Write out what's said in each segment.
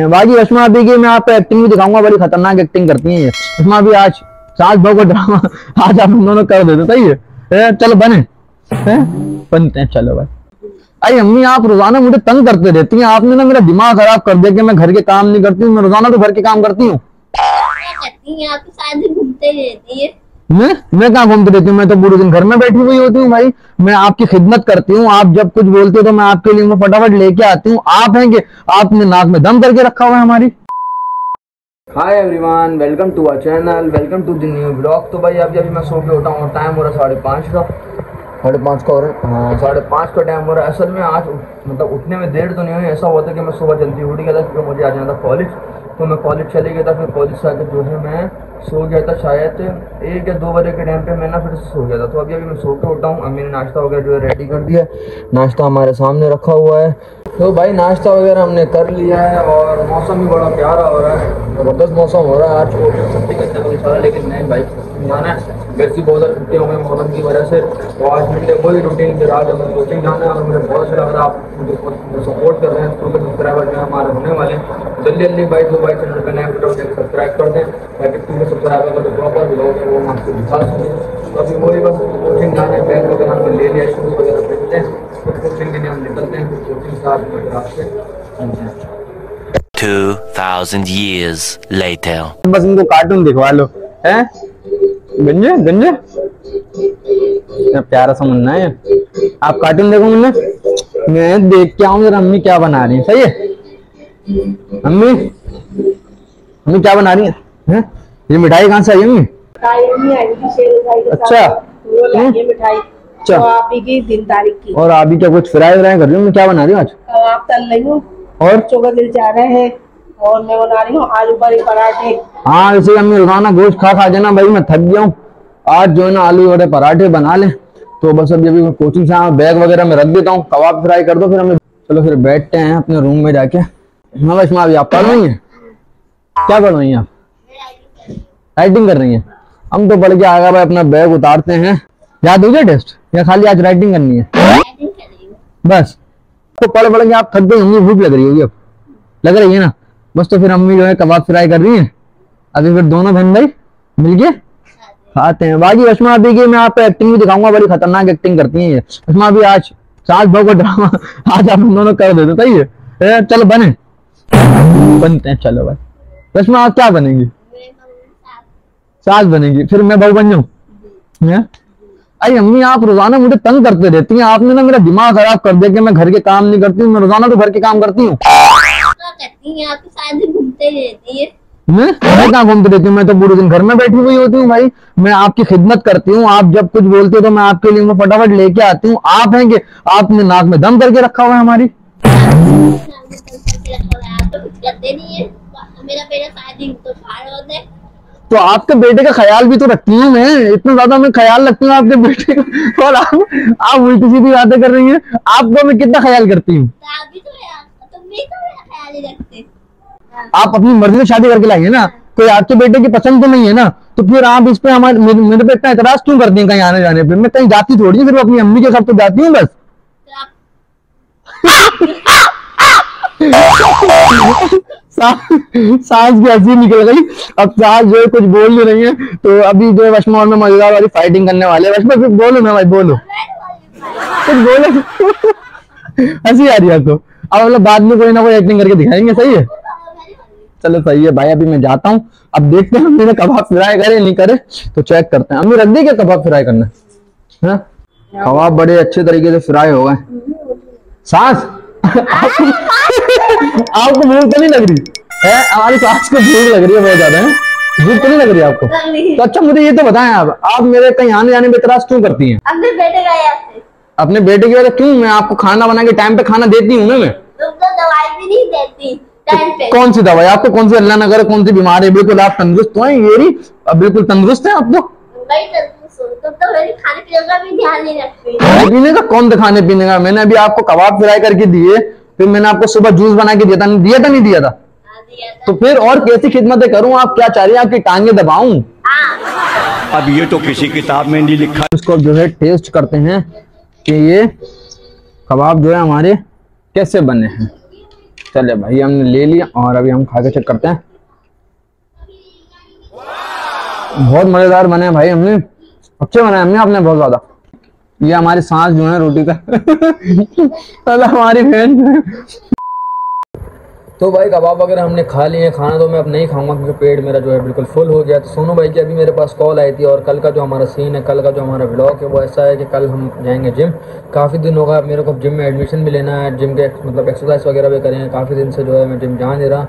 बाकी रश्मा भी की मैं आपको एक्टिंग भी दिखाऊंगा, बड़ी खतरनाक एक्टिंग करती है ये रश्मा भी। आज सास बहू का ड्रामा आज आप दोनों कर देते, सही है। चलो बने बनते हैं, चलो भाई। अरे अम्मी आप रोजाना मुझे तंग करते रहती हैं, आपने ना मेरा दिमाग खराब कर दिया कि मैं घर के काम नहीं करती हूँ। मैं रोजाना तो घर के काम करती हूँ। मैं कहाँ घूमती रहती हूँ, मैं तो पूरे दिन घर में बैठी हुई होती हूँ भाई। मैं आपकी खिदमत करती हूँ, आप जब कुछ बोलते हो तो मैं आपके लिए फटाफट लेके आती हूँ। आप हैं कि आपने नाक में दम करके रखा हुआ है हमारी। Hi everyone, welcome to our channel, welcome to the new blog. तो भाई अभी अभी मैं सो के उठा हूँ, टाइम हो रहा 5:30 का, 5:30 का हो रहा है, हाँ 5:30 का टाइम हो रहा है। असल में आज मतलब उठने में देर तो नहीं हुई, ऐसा हुआ था कि मैं सुबह जल्दी उठ गया था क्योंकि मुझे आ जाना था कॉलेज, तो मैं कॉलेज चले गया था। फिर कॉलेज से आकर जो है मैं सो गया था, शायद 1 या 2 बजे के टाइम पे मैं ना फिर सो गया था। तो अभी अभी मैं सो के उठा हूँ, अम्मी ने नाश्ता वगैरह जो है रेडी कर दिया, नाश्ता हमारे सामने रखा हुआ है। तो भाई नाश्ता वगैरह हमने कर लिया है और मौसम भी बड़ा प्यारा हो रहा है, ज़बरदस्त मौसम हो रहा है आज। छोटे लेकिन नहीं भाई जाना है, घर की बहुत ज़्यादा छुट्टी हो गई मौसम की वजह से, तो आज मेरे कोई रूटीन के रात हमें कोचिंग जाना है। और मुझे बहुत अच्छा लग रहा है आप मुझे सपोर्ट कर रहे हैं, तो सब्सक्राइबर जो हमारे होने वाले हैं जल्दी जल्दी भाई। तो भाई चैनल पर नए वीडियो सब्सक्राइब कर दें ताकि तुम्हें सब्सक्राइबर का जो प्रॉपर ब्लॉग है वो आपको दिखा सकें। अभी वही बस कोचिंग जाना है, बैंक वगैरह हमने ले लिया, शूज़ वगैरह खरीदते हैं, फिर कोचिंग के लिए हम निकलते हैं, फिर कोचिंग से आपसे चलते हैं। 2000 years later। बस इनको कार्टून दिखवा लो है, गंजे गंजे प्यारा सा मुन्ना है। आप कार्टून देखो मुन्ना, मैं देख के आऊँ जरा अम्मी क्या बना रही है, सही है। अम्मी अम्मी क्या बना रही है, हैं ये मिठाई कहाँ से आई अम्मी? अच्छा मिठाई, अच्छा आप ही की 3 तारीख की। और आप ही क्या कुछ फ्राई व्राई कर रही हूँ, क्या बना रही हूँ आज? आप तल रही हूँ और चोगा दिल जा रहे हैं और मैं बना रही हूँ आलू बड़े पराठे। हाँ इसे अम्मी रोजाना गोश्त खा खा जाना भाई, मैं थक गया हूँ। आज जो है ना आलू बड़े पराठे बना लें। तो बस अब जब कोचिंग से बैग वगैरह में रख देता हूँ, कबाब फ्राई कर दो फिर हमें, चलो फिर बैठते हैं अपने रूम में जाके। रश्मा अभी आप पढ़ रही हैं, क्या पढ़ रही हैं आप? राइटिंग कर रही हैं। हम तो पढ़ के आगे भाई अपना बैग उतारते हैं। याद हो गया टेस्ट या खाली आज राइटिंग करनी है? बस तो पढ़ के आप थक गई होंगी, भूख लग रही होगी अब, लग रही है ना? बस तो फिर अम्मी जो है कबाब फ्राई कर रही है, अभी फिर दोनों बहन भाई मिलके खाते हैं। बाकी रश्मा भी की मैं आपको एक्टिंग भी दिखाऊंगा, बड़ी खतरनाक एक्टिंग करती है ये रश्मा भी। आज सास बहू का ड्रामा आज आप दोनों कर देते, सही है। चलो बने बनते हैं, चलो भाई। रश्मा आप क्या बनेंगी? सास बनेगी, फिर मैं बहू बन जाऊँ। अरे अम्मी आप रोजाना मुझे तंग करते रहती हैं, आपने ना मेरा दिमाग खराब कर दिया कि मैं घर के काम नहीं करती हूँ। मैं रोजाना तो घर के काम करती हूँ। मैं कहाँ घूमती रहती हूँ, मैं तो पूरे दिन घर में बैठी हुई होती हूँ भाई। मैं आपकी खिदमत करती हूँ, आप जब कुछ बोलते हो तो मैं आपके लिए फटाफट लेके आती हूँ। आप हैं कि आपने नाक में दम करके रखा हुआ है हमारी। तो आपके बेटे का ख्याल भी तो रखती हूँ मैं, इतना ज्यादा मैं ख्याल रखती हूँ आपके बेटे का, और आप उल्टी सीधी बातें कर रही हैं। आपको मैं कितना ख्याल करती हूँ? आप अपनी मर्जी से शादी करके लाइए ना, कोई आपके बेटे की पसंद तो नहीं है ना, तो फिर आप इस पे हमारे मेरे पे इतना एतराज क्यों करती हैं कहीं आने जाने पे? मैं कहीं जाती थोड़ी हूँ, फिर अपनी अम्मी के साथ तो जाती हूँ बस। सास भी हंसी निकल गई। अब सास जो है कुछ बोल नहीं रही है, तो अभी जो है वशमा में मजेदार वाली फाइटिंग करने वाले हैं। वशमा फिर बोलो ना भाई, बोलो कुछ बोलो, हंसी आ रही है आपको। अब मतलब बाद में कोई ना कोई एक्टिंग करके दिखाएंगे, सही है। चलो सही है भाई, अभी मैं जाता हूँ। अब देखते हैं मेरे कबाब फ्राई करे नहीं करे, तो चेक करते हैं। अम्मी रख दी क्या कबाब फ्राई करना? है कबाब बड़े अच्छे तरीके से फ्राई हो गए। सास आपको भूख तो नहीं लग रही है? हमारी सास को भूख लग रही है बहुत ज्यादा, है भूख तो नहीं लग रही आपको? तो अच्छा मुझे ये तो बताएं आप मेरे कहीं आने जाने पे इतराज क्यों करती हैं? अपने बेटे की वजह क्यों? मैं आपको खाना बना के टाइम पे खाना देती हूँ ना मैं, तो दवाई भी नहीं देती टाइम पे। कौन सी दवाई आपको? कौन सी अल्लाह न करे कौन सी बीमारी? बिल्कुल आप तंदुरुस्त हो, ये बिल्कुल तंदुरुस्त है आप तो। खाने पीने का कौन था? खाने पीने का मैंने अभी आपको कबाब फ्राई करके दिए, फिर मैंने आपको सुबह जूस बना के दिया था? तो फिर और कैसी खिदमतें करूं? आप क्या चाह रही हैं आपकी टांगे दबाऊं? अब ये तो किसी किताब में नहीं लिखा। इसको जो है टेस्ट करते हैं कि ये कबाब जो है हमारे कैसे बने हैं। चले भाई हमने ले लिया और अभी हम खा के चेक करते हैं। बहुत मजेदार बने भाई, हमने अच्छे बनाए हमने बहुत ज्यादा। ये हमारी सांस जो है रोटी का हमारी बहन। तो भाई कबाब वगैरह हमने खा लिए हैं, खाना तो मैं अब नहीं खाऊंगा क्योंकि पेट मेरा जो है बिल्कुल फुल हो गया। तो सोनू भाई की अभी मेरे पास कॉल आई थी और कल का जो हमारा सीन है, कल का जो हमारा व्लॉग है वो ऐसा है कि कल हम जाएंगे जिम। काफ़ी दिन होगा मेरे को जिम में एडमिशन भी लेना है, जिम के मतलब एक्सरसाइज वगैरह भी करेंगे। काफ़ी दिन से जो है मैं जिम जा नहीं रहा,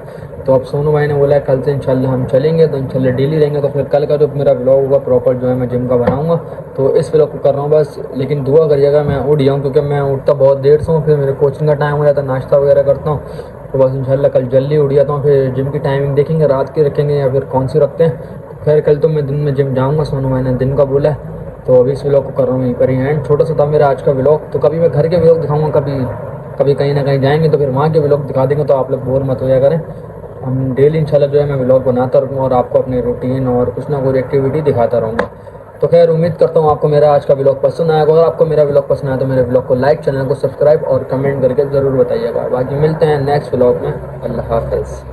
तो अब सोनू भाई ने बोला कल से इंशाल्लाह हम चलेंगे, तो इंशाल्लाह डेली रहेंगे। तो फिर कल का जो मेरा व्लॉग होगा प्रॉपर जो है मैं जिम का बनाऊंगा, तो इस व्लॉग को कर रहा हूँ बस। लेकिन दुआ करिएगा मैं उठ जाऊँ क्योंकि मैं उठता बहुत देर से हूँ, फिर मेरे कोचिंग का टाइम हो जाता है, नाश्ता वगैरह करता हूँ। तो बस इंशाल्लाह कल जल्दी उठ जाता हूँ। फिर जिम की टाइमिंग देखेंगे, रात की रखेंगे या फिर कौन सी रखते हैं। खैर कल तो मैं दिन में जिम जाऊँगा, सोनू भाई ने दिन का बोला है। तो अभी इस व्लॉग को कर रहा हूँ यहीं पर ही एंड। छोटा सा था मेरा आज का व्लॉग, तो कभी मैं घर के व्लॉग दिखाऊँगा, कभी कहीं ना कहीं जाएंगे तो फिर वहाँ के व्लॉग दिखा देंगे। तो आप लोग बोर मत हो जाया करें, हम डेली इंशाल्लाह जो है मैं व्लॉग बनाता रहूँगा और आपको अपने रूटीन और कुछ ना कुछ एक्टिविटी दिखाता रहूँगा। तो खैर उम्मीद करता हूँ आपको मेरा आज का व्लॉग पसंद आएगा। अगर आपको मेरा व्लॉग पसंद आया तो मेरे व्लॉग को लाइक, चैनल को सब्सक्राइब और कमेंट करके ज़रूर बताइएगा। बाकी मिलते हैं नेक्स्ट व्लॉग में। अल्लाह हाफ़िज़।